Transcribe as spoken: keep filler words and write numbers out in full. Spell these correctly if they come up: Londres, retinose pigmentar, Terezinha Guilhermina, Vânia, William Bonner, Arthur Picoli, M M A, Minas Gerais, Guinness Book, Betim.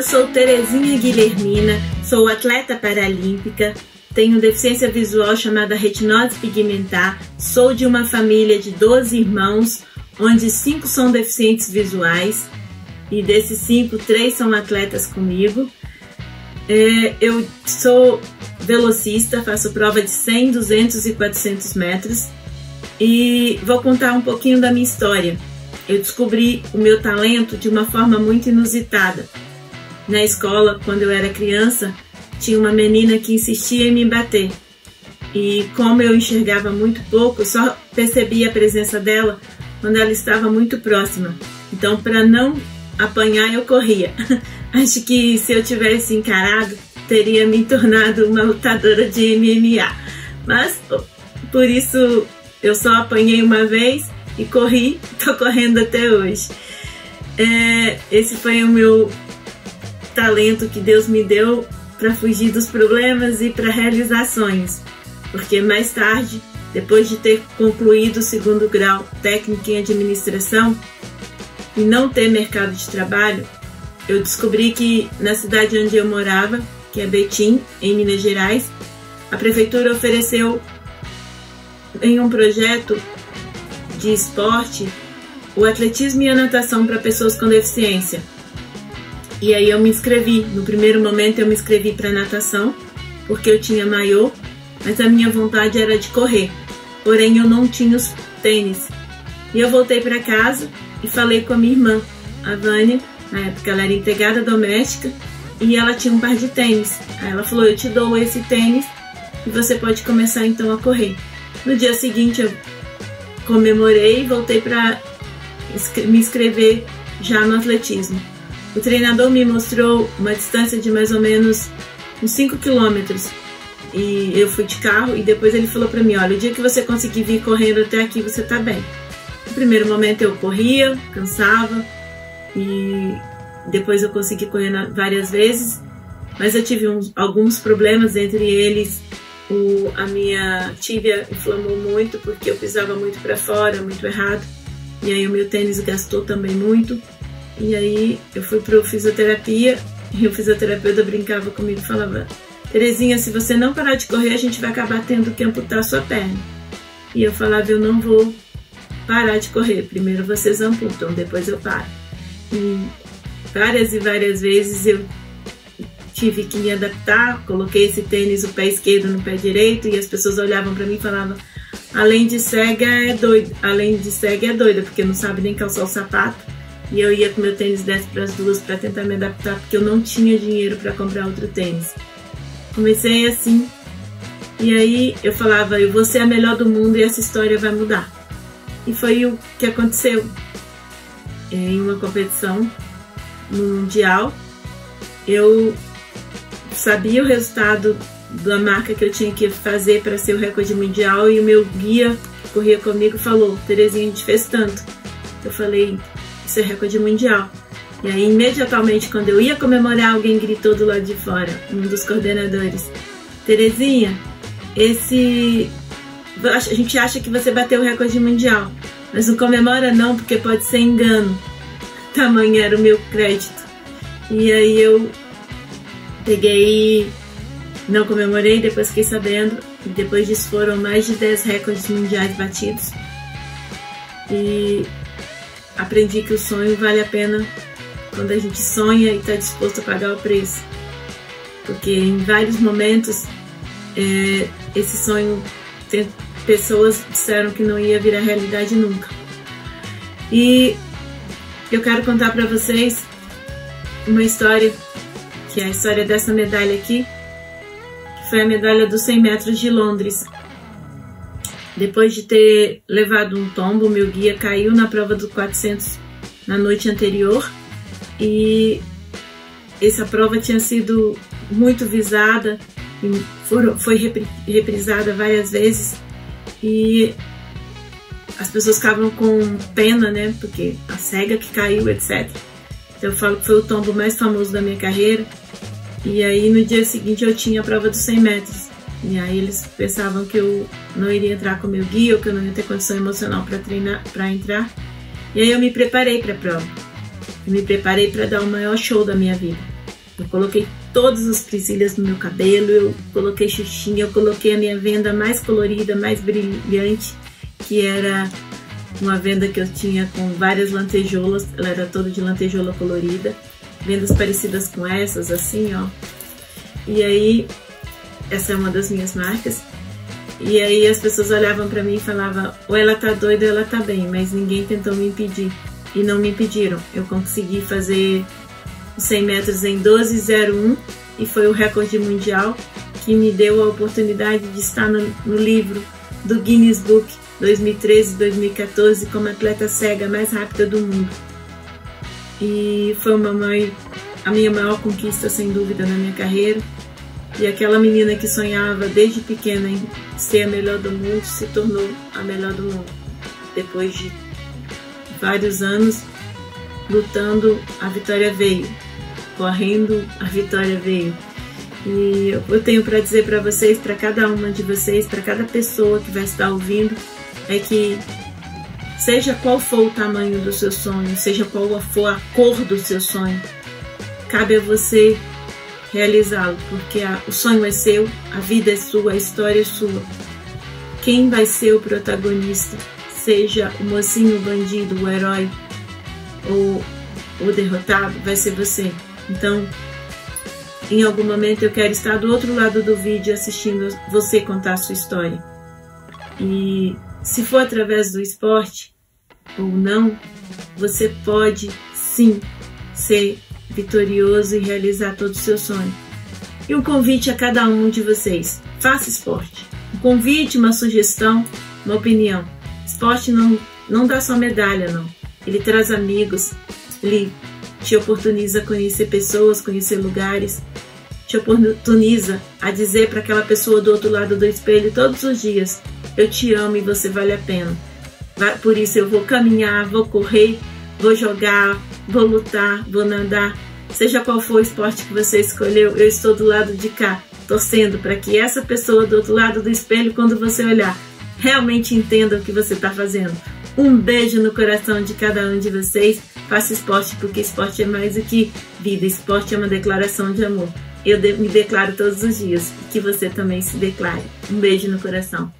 Eu sou Terezinha Guilhermina, sou atleta paralímpica, tenho deficiência visual chamada retinose pigmentar, sou de uma família de doze irmãos, onde cinco são deficientes visuais e desses cinco, três são atletas comigo. É, eu sou velocista, faço prova de cem, duzentos e quatrocentos metros e vou contar um pouquinho da minha história. Eu descobri o meu talento de uma forma muito inusitada. Na escola, quando eu era criança, tinha uma menina que insistia em me bater. E como eu enxergava muito pouco, eu só percebia a presença dela quando ela estava muito próxima. Então, para não apanhar, eu corria. Acho que se eu tivesse encarado, teria me tornado uma lutadora de M M A. Mas, por isso, eu só apanhei uma vez e corri. Tô correndo até hoje. É, esse foi o meu talento que Deus me deu para fugir dos problemas e para realizar sonhos, porque mais tarde, depois de ter concluído o segundo grau técnico em administração e não ter mercado de trabalho, eu descobri que na cidade onde eu morava, que é Betim, em Minas Gerais, a prefeitura ofereceu em um projeto de esporte o atletismo e a natação para pessoas com deficiência. E aí eu me inscrevi. No primeiro momento eu me inscrevi para natação, porque eu tinha maiô, mas a minha vontade era de correr. Porém eu não tinha os tênis. E eu voltei para casa e falei com a minha irmã, a Vânia. Na época ela era empregada doméstica e ela tinha um par de tênis. Aí ela falou, eu te dou esse tênis e você pode começar então a correr. No dia seguinte eu comemorei e voltei para me inscrever já no atletismo. O treinador me mostrou uma distância de mais ou menos uns cinco quilômetros e eu fui de carro e depois ele falou para mim, olha, o dia que você conseguir vir correndo até aqui você tá bem. No primeiro momento eu corria, cansava e depois eu consegui correr várias vezes, mas eu tive uns, alguns problemas, entre eles o, a minha tíbia inflamou muito porque eu pisava muito para fora, muito errado, e aí o meu tênis gastou também muito. E aí eu fui para fisioterapia e o fisioterapeuta brincava comigo e falava, Terezinha, se você não parar de correr, a gente vai acabar tendo que amputar sua perna. E eu falava, eu não vou parar de correr, primeiro vocês amputam, depois eu paro. E várias e várias vezes eu tive que me adaptar, coloquei esse tênis, o pé esquerdo no pé direito, e as pessoas olhavam para mim e falavam, além de cega é doida, além de cega é doida, porque não sabe nem calçar o sapato. E eu ia com meu tênis dez para as duas para tentar me adaptar, porque eu não tinha dinheiro para comprar outro tênis. Comecei assim, e aí eu falava, eu vou ser a melhor do mundo e essa história vai mudar. E foi o que aconteceu. Em uma competição mundial, eu sabia o resultado da marca que eu tinha que fazer para ser o recorde mundial, e o meu guia que corria comigo falou, Terezinha, a gente fez tanto. Eu falei, ser recorde mundial. E aí, imediatamente, quando eu ia comemorar, alguém gritou do lado de fora, um dos coordenadores, Terezinha, esse... a gente acha que você bateu o recorde mundial, mas não comemora não, porque pode ser engano. Tamanho era o meu crédito. E aí eu peguei, não comemorei, depois fiquei sabendo, e depois disso foram mais de dez recordes mundiais batidos. E aprendi que o sonho vale a pena quando a gente sonha e está disposto a pagar o preço. Porque em vários momentos, é, esse sonho, tem, pessoas disseram que não ia virar realidade nunca. E eu quero contar para vocês uma história, que é a história dessa medalha aqui, que foi a medalha dos cem metros de Londres. Depois de ter levado um tombo, meu guia caiu na prova do quatrocentos na noite anterior e essa prova tinha sido muito visada e foi reprisada várias vezes e as pessoas ficavam com pena, né, porque a cega que caiu, etcétera. Então eu falo que foi o tombo mais famoso da minha carreira e aí no dia seguinte eu tinha a prova dos cem metros. E aí eles pensavam que eu não iria entrar com meu guia ou que eu não ia ter condição emocional para treinar, para entrar. E aí eu me preparei para a prova. Eu me preparei para dar o maior show da minha vida. Eu coloquei todos os presilhas no meu cabelo, eu coloquei xuxinha, eu coloquei a minha venda mais colorida, mais brilhante, que era uma venda que eu tinha com várias lantejoulas, ela era toda de lantejoula colorida, vendas parecidas com essas, assim, ó. E aí, essa é uma das minhas marcas. E aí as pessoas olhavam pra mim e falavam, ou ela tá doida ou ela tá bem, mas ninguém tentou me impedir. E não me impediram. Eu consegui fazer cem metros em doze zero um e foi o recorde mundial que me deu a oportunidade de estar no, no livro do Guinness Book dois mil e treze, dois mil e quatorze como atleta cega mais rápida do mundo. E foi uma mãe, a minha maior conquista, sem dúvida, na minha carreira. E aquela menina que sonhava desde pequena em ser a melhor do mundo, se tornou a melhor do mundo. Depois de vários anos lutando, a vitória veio. Correndo, a vitória veio. E eu tenho para dizer para vocês, para cada uma de vocês, para cada pessoa que vai estar ouvindo, é que seja qual for o tamanho do seu sonho, seja qual for a cor do seu sonho, cabe a você realizá-lo, porque a, o sonho é seu, a vida é sua, a história é sua. Quem vai ser o protagonista, seja o mocinho, o bandido, o herói ou o derrotado, vai ser você. Então, em algum momento eu quero estar do outro lado do vídeo assistindo você contar a sua história. E se for através do esporte ou não, você pode sim ser vitorioso e realizar todo o seu sonho. E um convite a cada um de vocês: faça esporte. Um convite, uma sugestão, uma opinião. Esporte não, não dá só medalha, não. Ele traz amigos, ele te oportuniza a conhecer pessoas, conhecer lugares, te oportuniza a dizer para aquela pessoa do outro lado do espelho todos os dias: eu te amo e você vale a pena. Por isso eu vou caminhar, vou correr, vou jogar, vou lutar, vou nadar. Seja qual for o esporte que você escolheu, eu estou do lado de cá, torcendo para que essa pessoa do outro lado do espelho, quando você olhar, realmente entenda o que você está fazendo. Um beijo no coração de cada um de vocês. Faça esporte, porque esporte é mais do que vida. Esporte é uma declaração de amor. Eu me declaro todos os dias, e que você também se declare. Um beijo no coração.